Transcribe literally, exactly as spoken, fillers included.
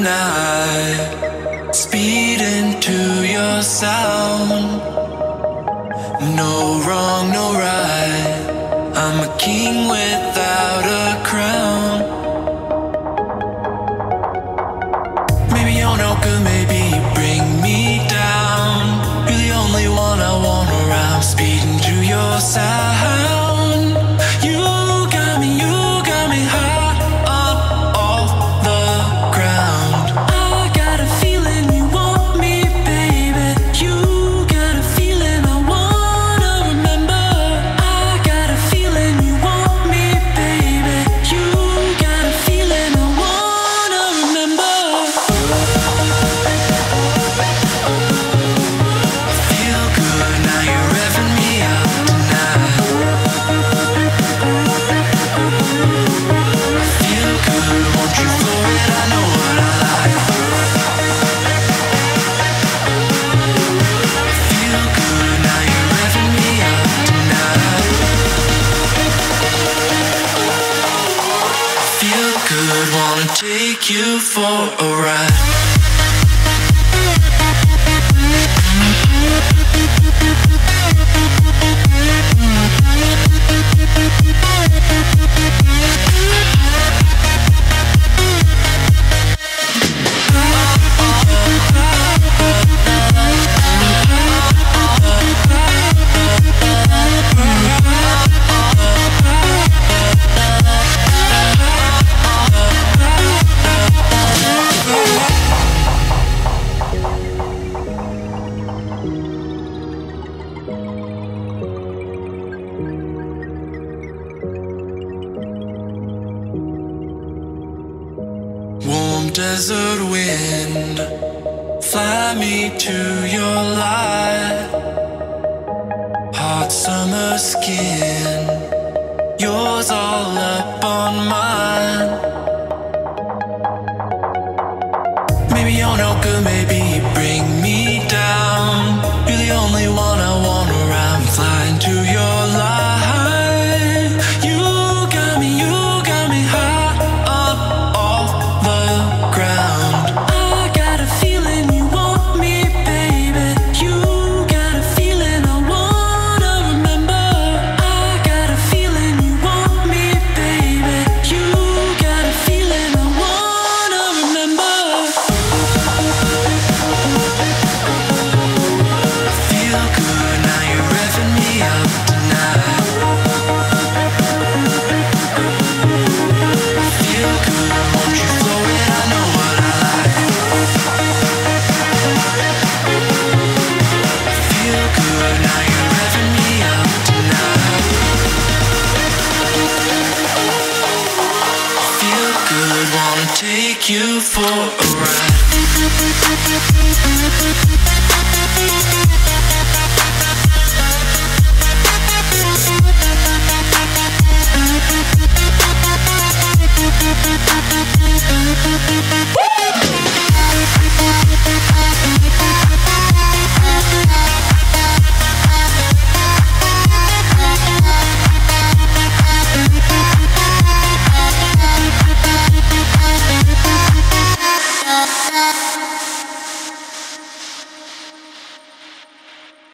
night, speed into your sound. No wrong, no right, I'm a king without a crown. Maybe you're no good, maybe you bring me down. You're the only one I want around, speed into your sound. You for a ride. Desert wind, fly me to your light. Hot summer skin, yours all up on mine. Maybe you're no good, maybe you bring me down. You're the only one I want around, flying to your light. Take you for a ride.